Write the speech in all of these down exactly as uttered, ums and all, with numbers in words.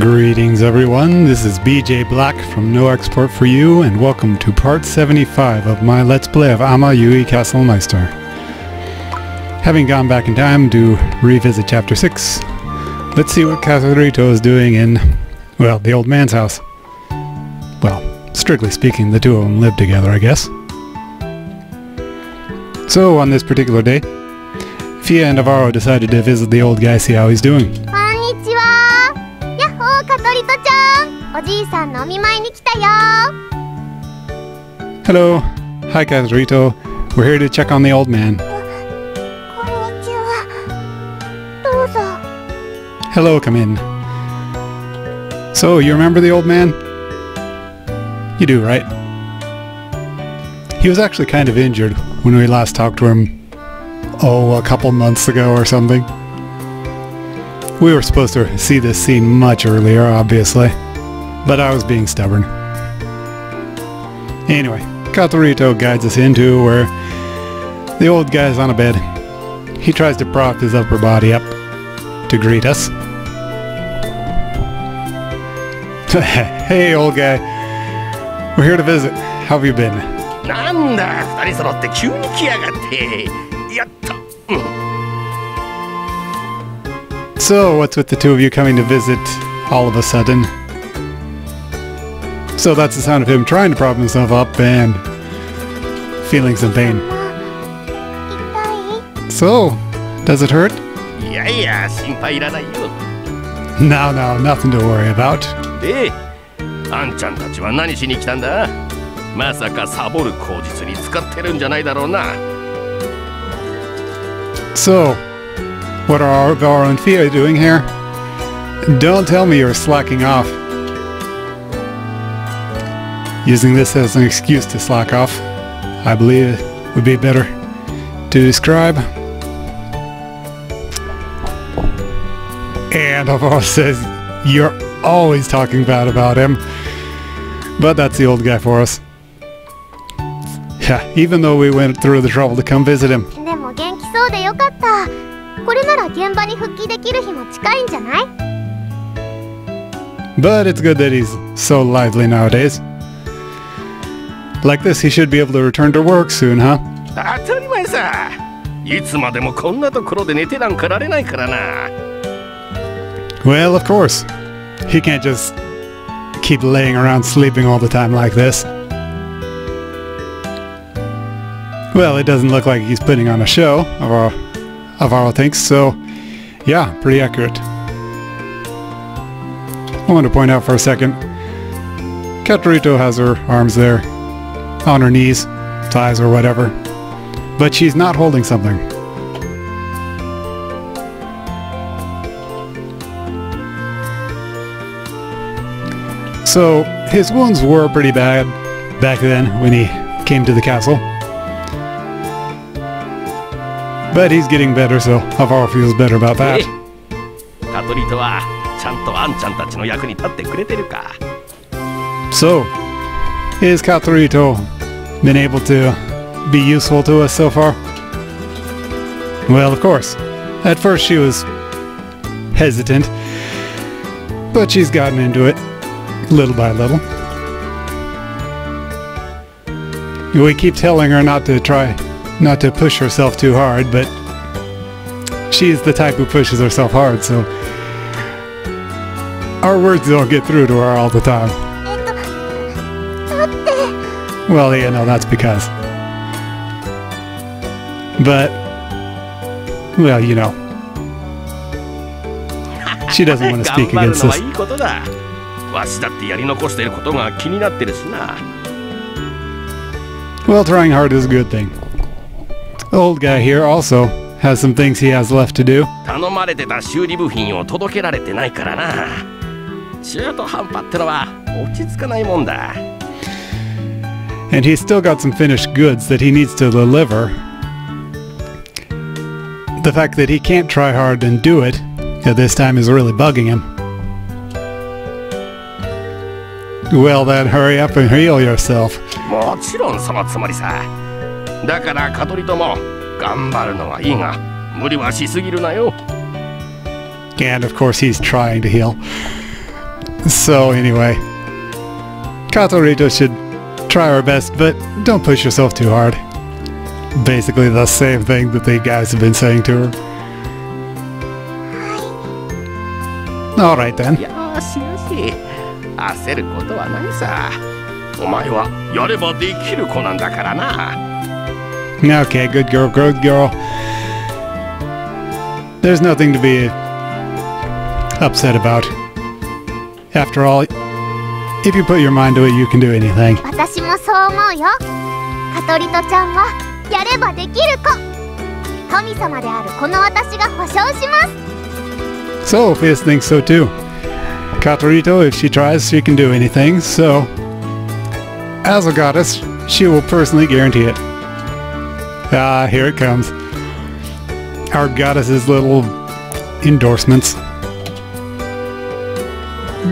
Greetings everyone, this is B J Black from No Export For You and welcome to part seventy-five of my Let's Play of Amayui: Castle Meister. Having gone back in time to revisit chapter six, let's see what Kazrito is doing in, well, the old man's house. Well, strictly speaking, the two of them lived together, I guess. So, on this particular day, Fia and Avaro decided to visit the old guy, see how he's doing. Konnichiwa! Yahoo, Katrito-chan! Oji-san no omimai ni kita yo! Hello! Hi, Kazrito. We're here to check on the old man. Hello, come in. So, you remember the old man? You do, right? He was actually kind of injured when we last talked to him, oh, a couple months ago or something. We were supposed to see this scene much earlier, obviously, but I was being stubborn. Anyway, Katrito guides us into where the old guy's on a bed. He tries to prop his upper body up to greet us. Hey, old guy. We're here to visit. How have you been? So, what's with the two of you coming to visit all of a sudden? So that's the sound of him trying to prop himself up and feeling some pain. So, does it hurt? No, no, nothing to worry about. So, what are Avaro and Fia doing here? Don't tell me you're slacking off. Using this as an excuse to slack off, I believe it would be better to describe. And Avaro says, you're always talking bad about him. But that's the old guy for us. Yeah, even though we went through the trouble to come visit him. But it's good that he's so lively nowadays. Like this, he should be able to return to work soon, huh? Well, of course. He can't just keep laying around sleeping all the time like this. Well, it doesn't look like he's putting on a show, Avaro, Avaro thinks, so yeah, pretty accurate. I want to point out for a second, Katrito has her arms there, on her knees, thighs or whatever, but she's not holding something. So, his wounds were pretty bad back then when he came to the castle. But he's getting better, so Avaro feels better about that. So, has Katrito been able to be useful to us so far? Well, of course. At first she was hesitant, but she's gotten into it. Little by little. We keep telling her not to try, not to push herself too hard, but she's the type who pushes herself hard, so our words don't get through to her all the time. Well, you know, that's because. But, well, you know. She doesn't want to speak against us. Well, trying hard is a good thing. The old guy here also has some things he has left to do. And he's still got some finished goods that he needs to deliver. The fact that he can't try hard and do it at this time is really bugging him. Well then, hurry up and heal yourself. And of course he's trying to heal. So anyway, Katrito should try our best, but don't push yourself too hard. Basically the same thing that the guys have been saying to her. Alright then. Okay, good girl, good girl. There's nothing to be upset about. After all, if you put your mind to it, you can do anything. So, Fia thinks so too. Katrito, if she tries, she can do anything, so as a goddess, she will personally guarantee it. Ah, here it comes. Our goddess's little endorsements.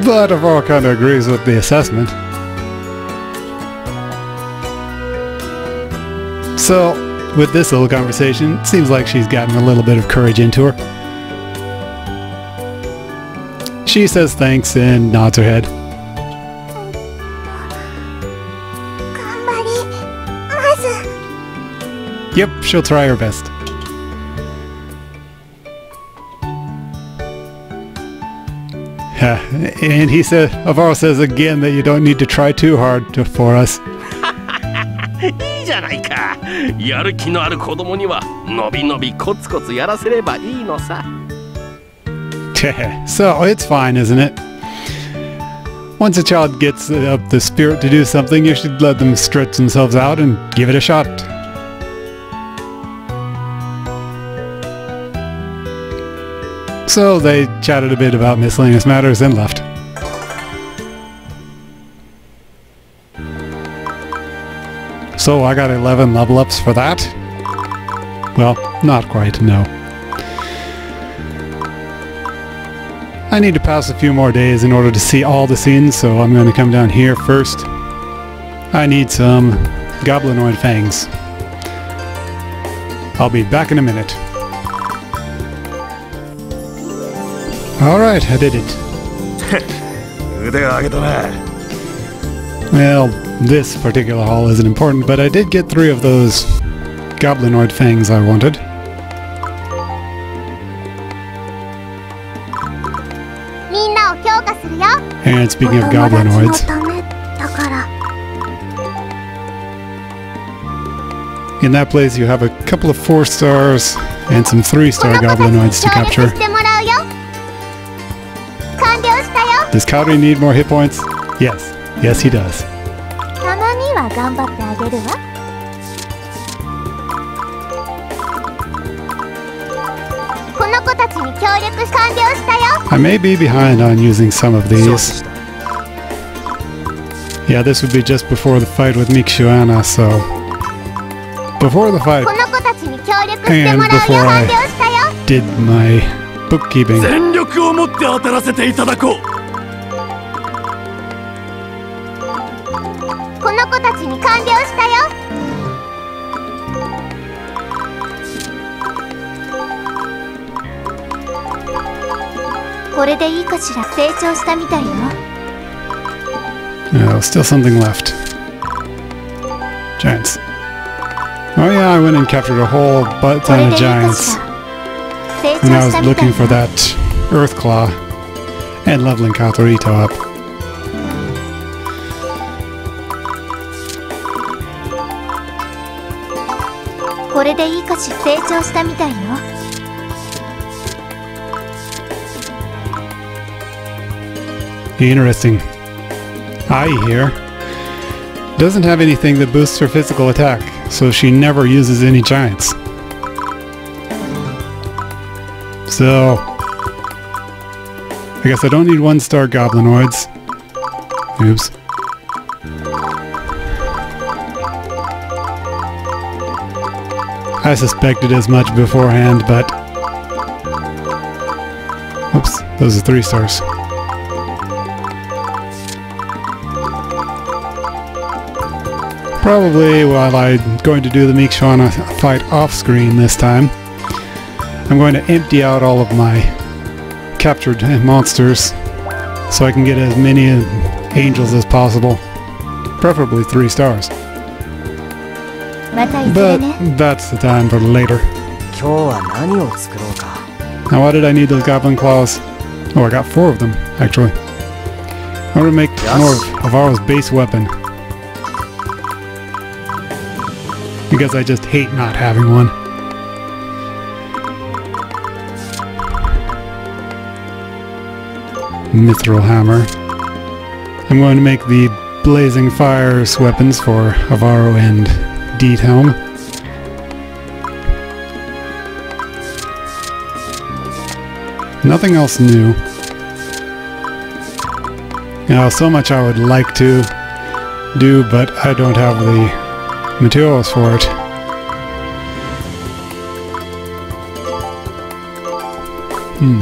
But Avaro kind of agrees with the assessment. So, with this little conversation, it seems like she's gotten a little bit of courage into her. She says thanks and nods her head. Yep, she'll try her best. And he said, Avaro says again that you don't need to try too hard to, for us. So it's fine, isn't it? Once a child gets up the spirit to do something, you should let them stretch themselves out and give it a shot. So they chatted a bit about miscellaneous matters and left. So I got eleven level ups for that? Well, not quite, no. I need to pass a few more days in order to see all the scenes, so I'm going to come down here first. I need some goblinoid fangs. I'll be back in a minute. Alright, I did it. Well, this particular haul isn't important, but I did get three of those goblinoid fangs I wanted. And speaking of goblinoids, in that place you have a couple of four stars and some three star goblinoids to capture. Does Kaori need more hit points? Yes. Yes, he does. I may be behind on using some of these. Yeah, this would be just before the fight with Mikuna, so... Before the fight, and before I did my bookkeeping. No, still something left. Giants. Oh yeah, I went and captured a whole butt ton of giants. And I was looking for that earth claw and leveling Katrito up. Interesting. Ai here doesn't have anything that boosts her physical attack, so she never uses any giants. So I guess I don't need one star goblinoids. Oops. I suspected as much beforehand, but... Oops, those are three stars. Probably while I'm going to do the Mikuna fight off-screen this time, I'm going to empty out all of my captured monsters so I can get as many angels as possible, preferably three stars. But that's the time for later. Now why did I need those goblin claws? Oh, I got four of them, actually. I'm going to make more of Avaro's base weapon. Because I just hate not having one. Mithril hammer. I'm going to make the blazing fires weapons for Avaro and Deedhelm. Nothing else new. Now, so much I would like to do, but I don't have the materials for it. Hmm.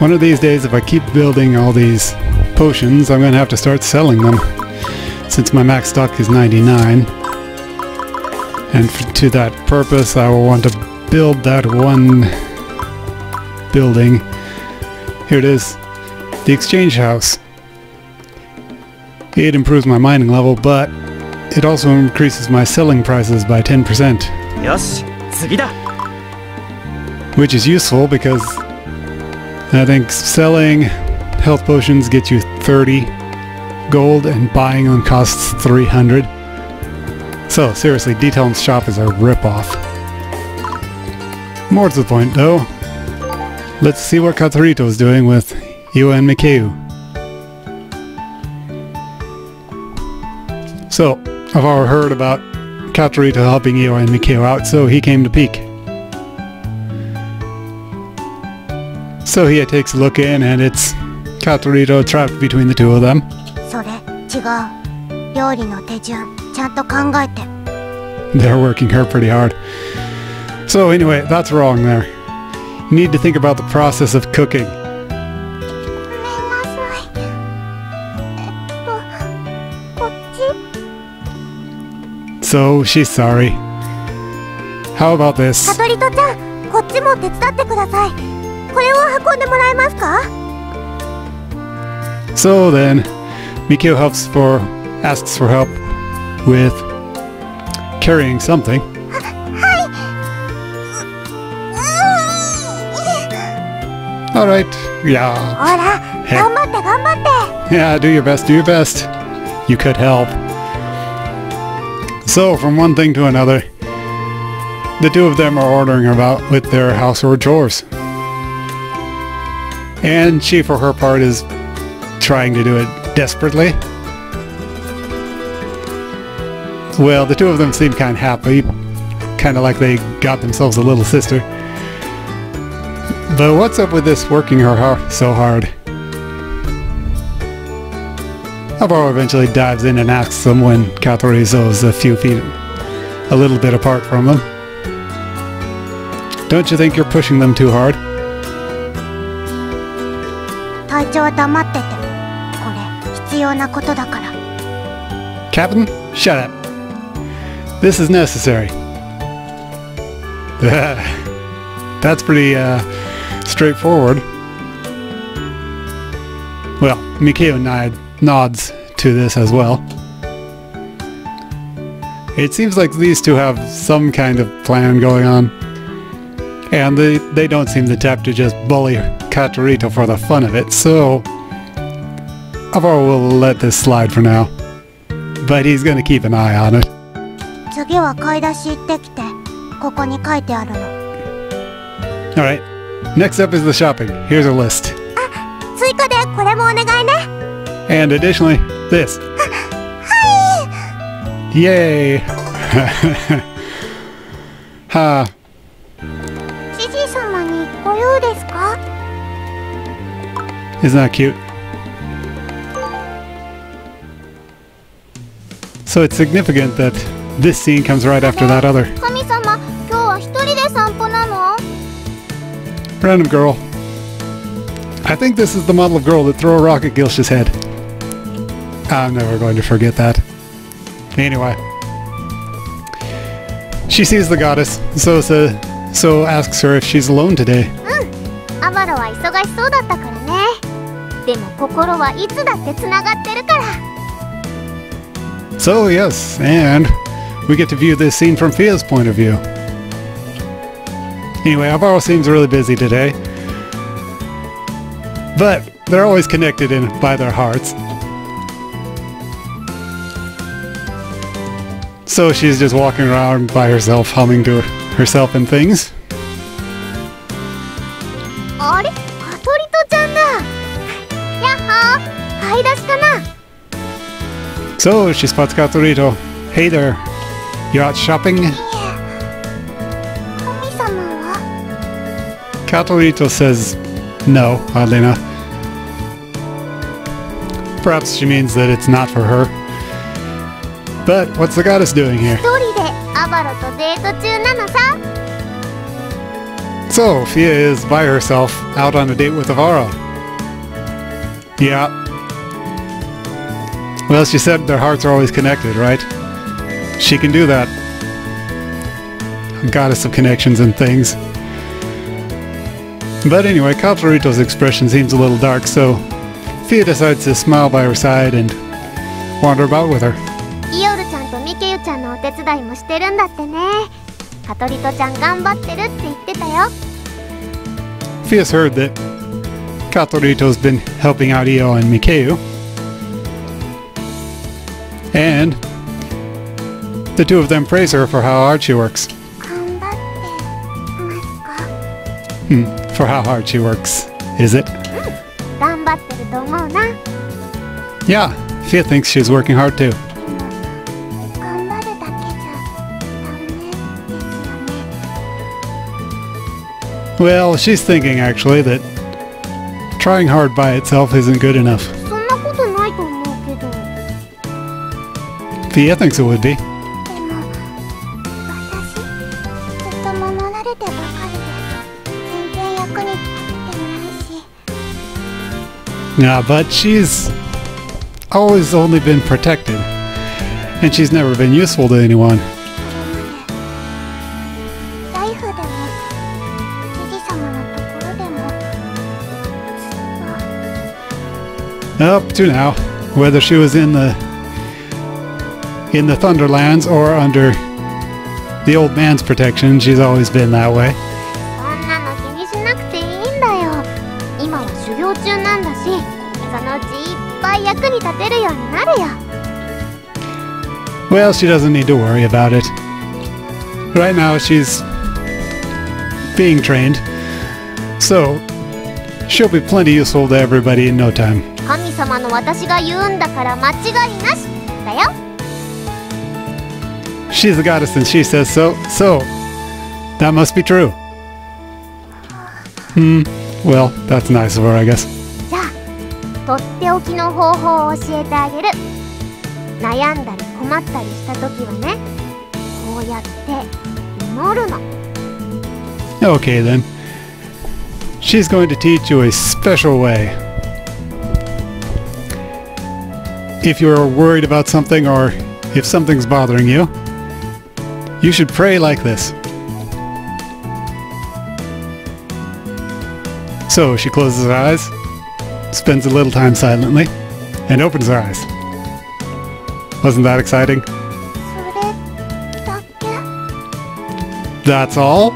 One of these days, if I keep building all these potions, I'm going to have to start selling them, since my max stock is ninety-nine. And for, to that purpose, I will want to build that one building. Here it is, the Exchange House. It improves my mining level, but it also increases my selling prices by ten percent. Yes, which is useful because I think selling health potions gets you thirty gold and buying them costs three hundred. So seriously, Deedhelm's shop is a ripoff. More to the point though, let's see what Katrito is doing with Iol and Micheju. So, I've already heard about Katrito helping Iol and Micheju out, so he came to peek. So he takes a look in, and it's Katrito trapped between the two of them. They're working her pretty hard. So anyway, that's wrong there. You need to think about the process of cooking. So she's sorry. How about this? So then, Micheju helps for asks for help with carrying something. All right, yeah. Hey. Yeah, do your best, do your best. You could help. So from one thing to another, the two of them are ordering about with their household chores. And she, for her part, is trying to do it desperately. Well, the two of them seem kind of happy, kind of like they got themselves a little sister. But what's up with this working her heart so hard? Avaro eventually dives in and asks them when Katrito is a few feet, a little bit apart from them. Don't you think you're pushing them too hard? Captain, shut up. This is necessary. That's pretty uh, straightforward. Well, Micheju nods to this as well. It seems like these two have some kind of plan going on. And they, they don't seem the type to just bully Katrito for the fun of it, so Avaro will let this slide for now. But he's going to keep an eye on it. Alright, next up is the shopping. Here's a list. And additionally, this. Yay! Ha! Isn't that cute? So it's significant that this scene comes right after that other. Random girl. I think this is the model of girl that threw a rock at Gilsh's head. I'm never going to forget that. Anyway, she sees the goddess, so so, so asks her if she's alone today. So yes, and we get to view this scene from Fia's point of view. Anyway, Avaro seems really busy today, but they're always connected in by their hearts. So she's just walking around by herself, humming to herself and things. So she spots Katrito. Hey there, you're out shopping? Katrito says no, Adelina. Perhaps she means that it's not for her. But what's the goddess doing here? So, Fia is by herself, out on a date with Avaro. Yeah. Well, she said their hearts are always connected, right? She can do that. A goddess of connections and things. But anyway, Katrito's expression seems a little dark, so Fia decides to smile by her side and wander about with her. Fia's heard that Katrito's been helping out Iol and Micheju, and the two of them praise her for how hard she works. Hmm, for how hard she works, is it? Yeah, Fia thinks she's working hard too. Well, she's thinking, actually, that trying hard by itself isn't good enough. Fia thinks it would be. Yeah, but she's always only been protected, and she's never been useful to anyone. Up to now, whether she was in the in the Thunderlands or under the old man's protection, she's always been that way. Well, she doesn't need to worry about it. Right now, she's being trained, so she'll be plenty useful to everybody in no time. She's the goddess and she says so, so that must be true. Hmm, well, that's nice of her, I guess. Okay then. She's going to teach you a special way. If you're worried about something or if something's bothering you, you should pray like this. So she closes her eyes, spends a little time silently, and opens her eyes. Wasn't that exciting? That's all?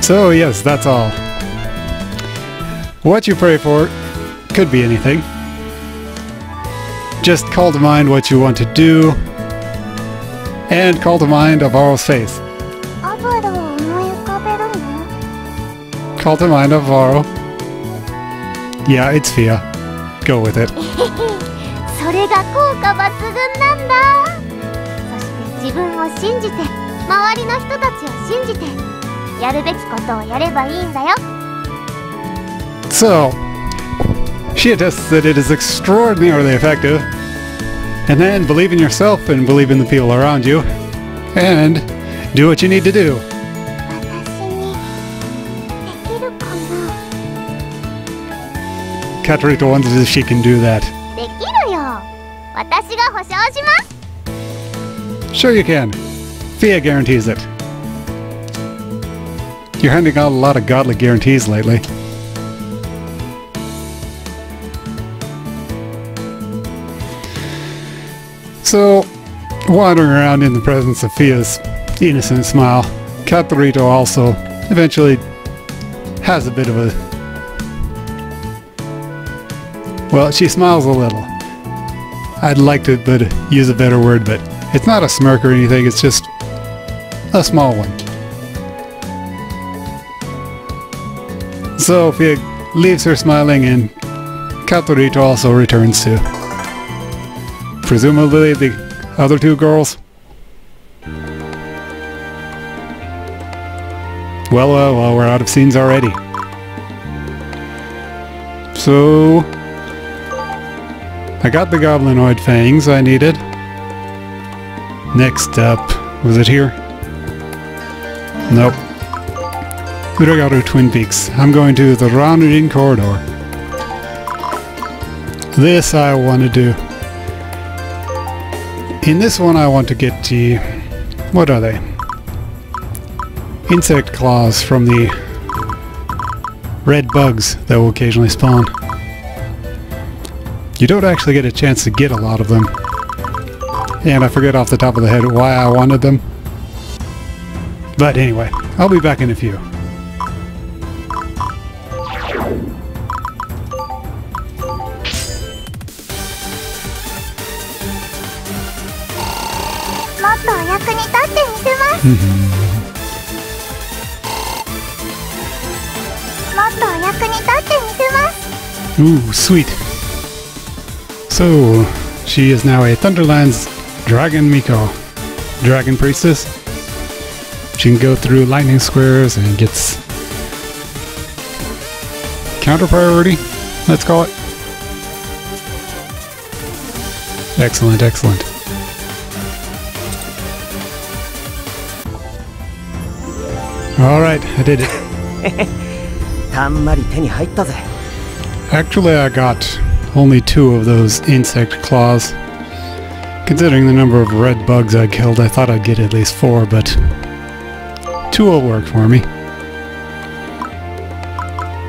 So yes, that's all. What you pray for could be anything. Just call to mind what you want to do, and call to mind Avaro's face. Call to mind Avaro. Yeah, it's Fia. Go with it. So, she attests that it is extraordinarily effective, and then believe in yourself and believe in the people around you, and do what you need to do. Katrito wonders if she can do that. Sure you can. Fia guarantees it. You're handing out a lot of godly guarantees lately. So, wandering around in the presence of Fia's innocent smile, Katrito also eventually has a bit of a... Well, she smiles a little. I'd like to but use a better word, but it's not a smirk or anything, it's just a small one. So Fia leaves her smiling and Katrito also returns to. Presumably the other two girls. Well, well, well, we're out of scenes already. So... I got the goblinoid fangs I needed. Next up... was it here? Nope. We don't go to Twin Peaks. I'm going to the Ranurin Corridor. This I want to do. In this one I want to get the... what are they? Insect claws from the red bugs that will occasionally spawn. You don't actually get a chance to get a lot of them. And I forget off the top of the head why I wanted them. But anyway, I'll be back in a few. Mm-hmm. Ooh, sweet. So, she is now a Thunderlands Dragon Miko. Dragon Priestess. She can go through lightning squares and gets counter priority, let's call it. Excellent, excellent. Alright, I did it. Actually, I got only two of those insect claws. Considering the number of red bugs I killed, I thought I'd get at least four, but two will work for me.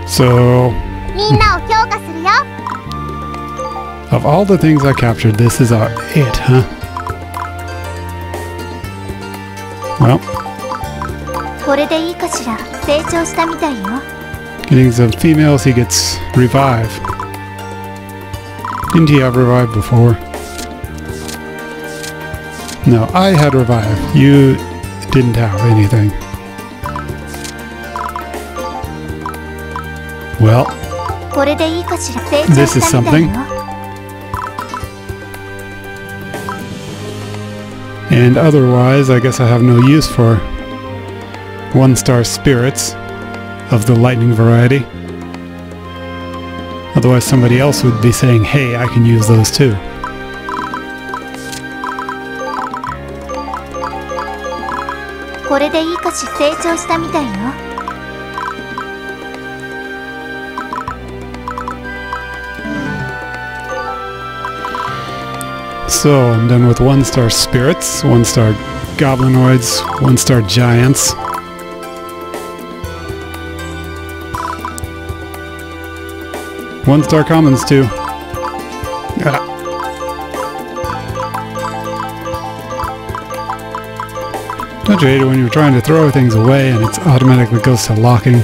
So... of all the things I captured, this is our it, huh? Well... getting some females, he gets revive. Didn't he have revive before? No, I had revive. You didn't have anything. Well, this is something. And otherwise, I guess I have no use for one-star spirits of the lightning variety. Otherwise somebody else would be saying, hey, I can use those too. So, I'm done with one-star spirits, one-star goblinoids, one-star giants. One-star commons, too. Ah. Don't you hate it when you're trying to throw things away and it automatically goes to locking?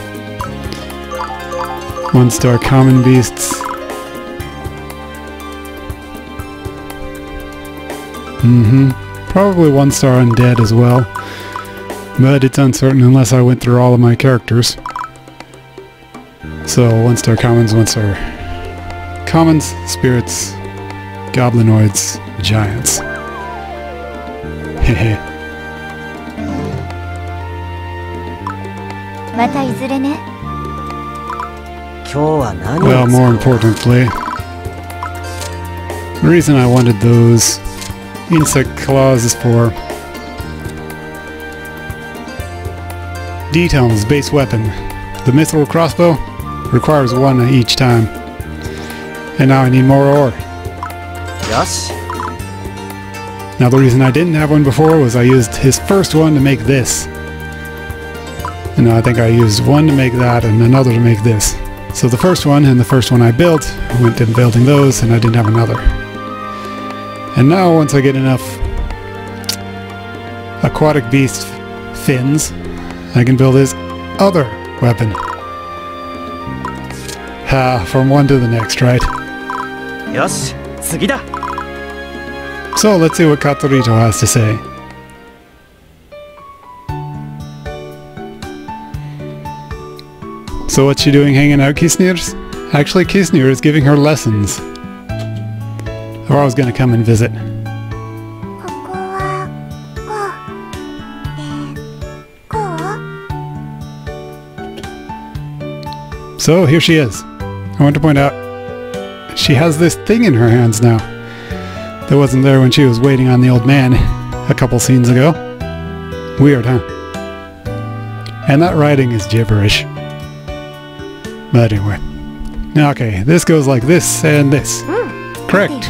One-star common beasts. Mm-hmm. Probably one-star undead as well. But it's uncertain unless I went through all of my characters. So, one-star commons, one-star... commons, spirits, goblinoids, giants. Hehe. Well, more importantly, the reason I wanted those insect claws is for D-Town's base weapon. The mithril crossbow requires one each time. And now I need more ore. Yes. Now the reason I didn't have one before was I used his first one to make this. And I think I used one to make that and another to make this. So the first one and the first one I built, I went in building those and I didn't have another. And now once I get enough aquatic beast fins, I can build his other weapon. Ha, from one to the next, right? Yes. So let's see what Katrito has to say. So what's she doing hanging out, Kisnir's? Actually, Kisnir is giving her lessons. Avaro's gonna come and visit. So here she is. I want to point out, she has this thing in her hands now. That wasn't there when she was waiting on the old man a couple scenes ago. Weird, huh? And that writing is gibberish. But anyway. Okay, this goes like this and this. Correct.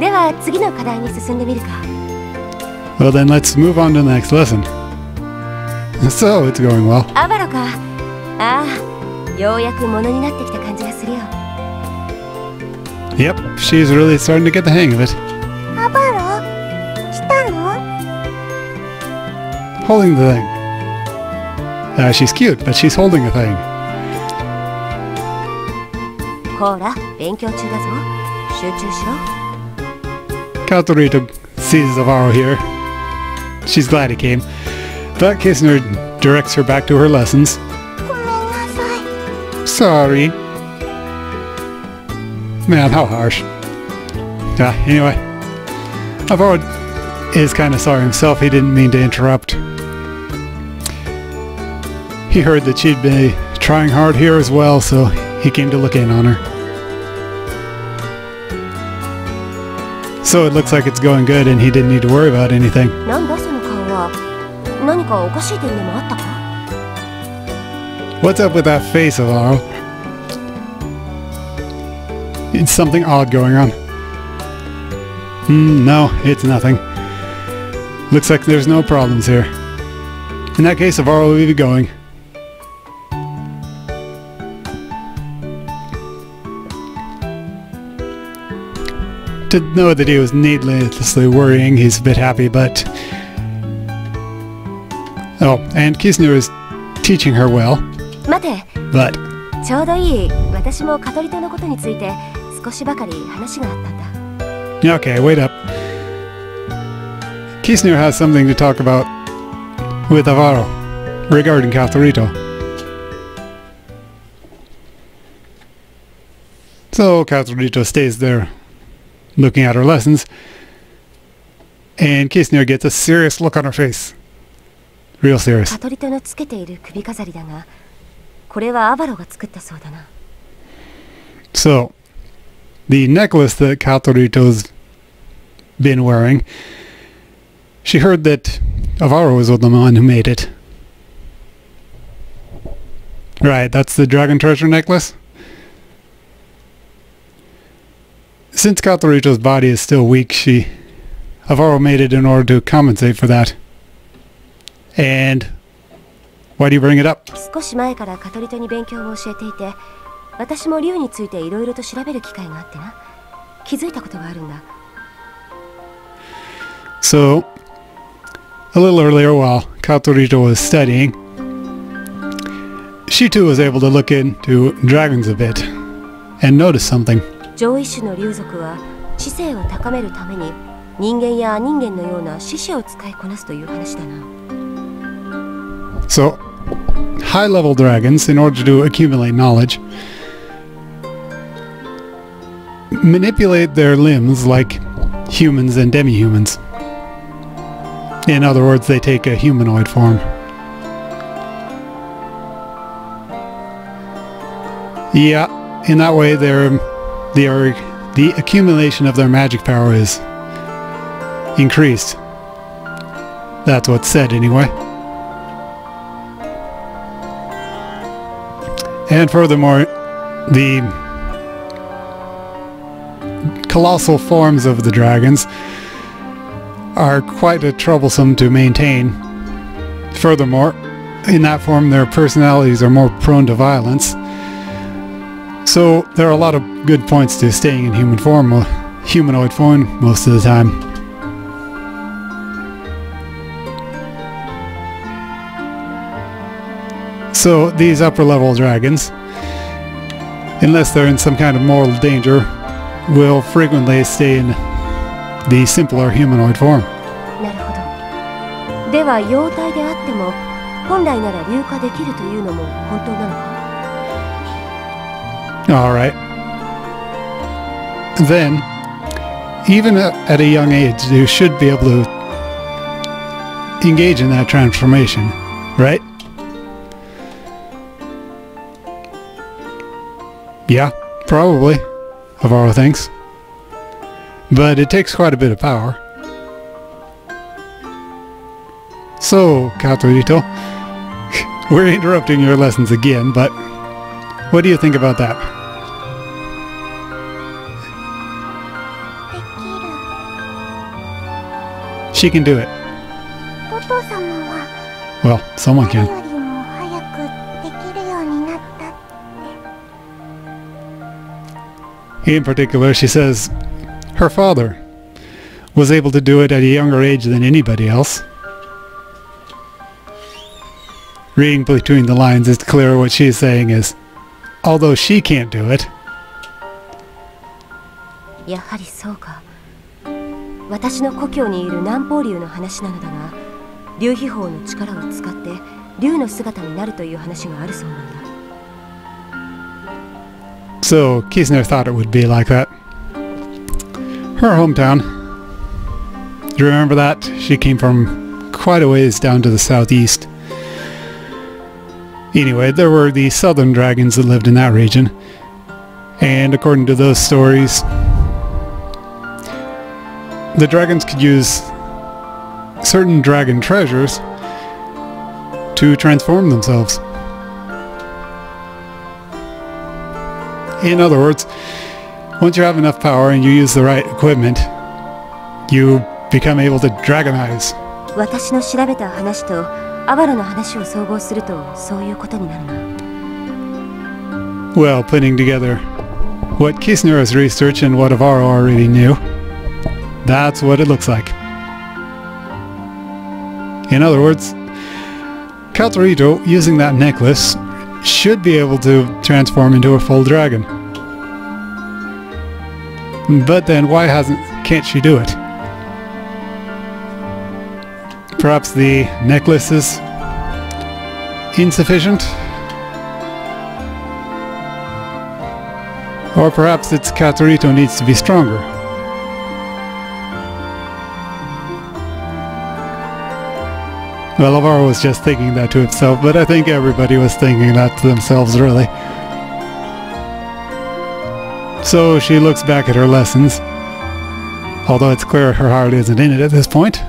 Well then, let's move on to the next lesson. So, it's going well. Yep, she's really starting to get the hang of it. Holding the thing. Uh, she's cute, but she's holding a thing. Katrito sees Avaro here. She's glad he came. But Kisner directs her back to her lessons. Sorry. Man, how harsh. Ah, anyway. Avaro is kind of sorry himself. He didn't mean to interrupt. He heard that she'd been trying hard here as well, so he came to look in on her. So it looks like it's going good and he didn't need to worry about anything. What's up with that face, Avaro? It's something odd going on. Mm, no, it's nothing. Looks like there's no problems here. In that case, Avaro will be going. To know that he was needlessly worrying, he's a bit happy, but... Oh, and Kisnir is teaching her well. But... Okay, wait up. Kisnir has something to talk about with Avaro regarding Katrito. So Katrito stays there looking at her lessons, and Kisnir gets a serious look on her face. Real serious. So, the necklace that Katrito's been wearing, she heard that Avaro was the one who made it. Right, that's the Dragon Treasure necklace? Since Katrito's body is still weak, she... Avaro made it in order to compensate for that. And... Why do you bring it up? So... A little earlier, while Katrito was studying, she too was able to look into dragons a bit and notice something. So, high-level dragons, in order to accumulate knowledge, manipulate their limbs like humans and demi-humans. In other words, they take a humanoid form. Yeah, in that way they're... The, the accumulation of their magic power is increased. That's what's said, anyway. And furthermore, the colossal forms of the dragons are quite a troublesome to maintain. Furthermore, in that form their personalities are more prone to violence. So there are a lot of good points to staying in human form, uh, humanoid form most of the time. So these upper level dragons, unless they're in some kind of mortal danger, will frequently stay in the simpler humanoid form. Alright. Then, even at a young age, you should be able to engage in that transformation, right? Yeah, probably, Avaro thinks. But it takes quite a bit of power. So, Katrito, we're interrupting your lessons again, but what do you think about that? She can do it. Well, someone can. In particular, she says her father was able to do it at a younger age than anybody else. Reading between the lines, it's clear what she's saying is, although she can't do it, so Kisner thought it would be like that. Her hometown, do you remember that? She came from quite a ways down to the southeast. Anyway, there were the southern dragons that lived in that region, and according to those stories, the dragons could use certain dragon treasures to transform themselves. In other words, once you have enough power and you use the right equipment, you become able to dragonize. Well, putting together what Kisner has researched and what Avaro already knew, that's what it looks like. In other words, Katrito, using that necklace, should be able to transform into a full dragon. But then why hasn't can't she do it? Perhaps the necklace is insufficient? Or perhaps it's Katrito needs to be stronger. Well, Avaro was just thinking that to himself, but I think everybody was thinking that to themselves, really. So she looks back at her lessons, although it's clear her heart isn't in it at this point.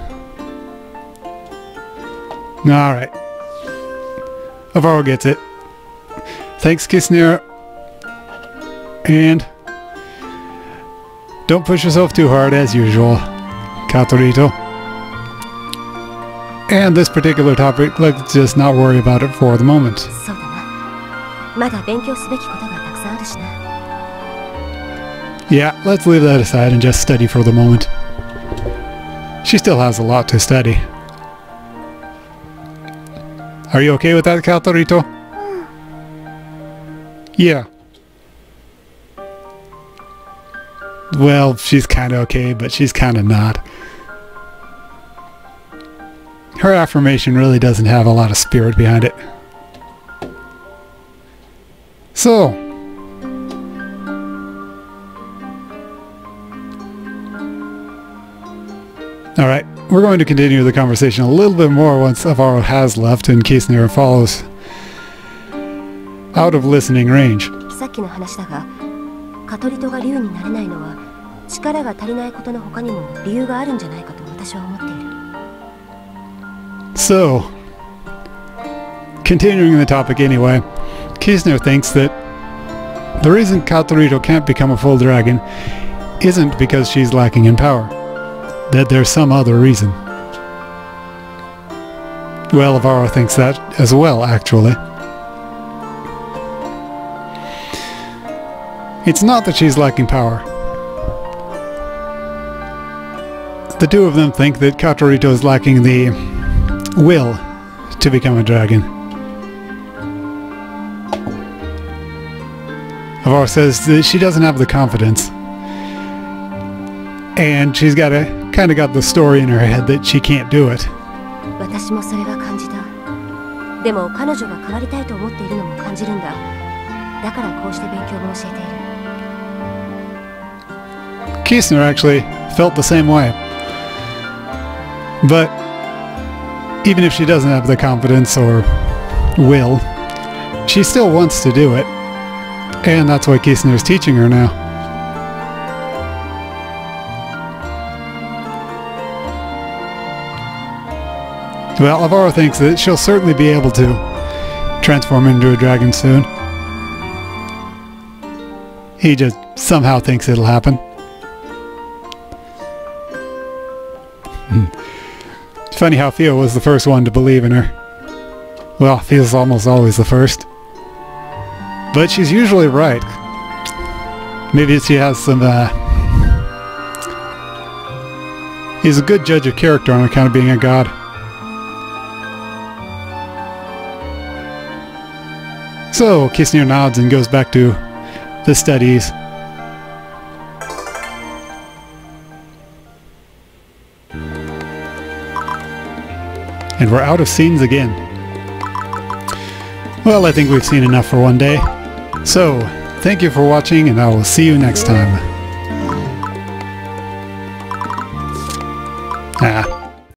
Alright. Avaro gets it. Thanks, Kisnir. And don't push yourself too hard, as usual, Katrito. And this particular topic, let's just not worry about it for the moment. Yeah, let's leave that aside and just study for the moment. She still has a lot to study. Are you okay with that, Katrito? Yeah. Well, she's kinda okay, but she's kinda not. Her affirmation really doesn't have a lot of spirit behind it. So, alright, we're going to continue the conversation a little bit more once Avaro has left, in case Nero follows out of listening range. So, continuing the topic anyway, Kisner thinks that the reason Katrito can't become a full dragon isn't because she's lacking in power, that there's some other reason. Well, Avaro thinks that as well, actually. It's not that she's lacking power. The two of them think that Katrito is lacking the will to become a dragon. Avaro says that she doesn't have the confidence. And she's got a kind of got the story in her head that she can't do it. Kisnil actually felt the same way. But even if she doesn't have the confidence or will, she still wants to do it. And that's why Kisnil is teaching her now. Well, Avaro thinks that she'll certainly be able to transform into a dragon soon. He just somehow thinks it'll happen. Funny how Fia was the first one to believe in her. Well, Fia's almost always the first. But she's usually right. Maybe she has some, uh... he's a good judge of character on account of being a god. So, Kisnil nods and goes back to the studies. And we're out of scenes again. Well, I think we've seen enough for one day. So, thank you for watching, and I will see you next time. Ah.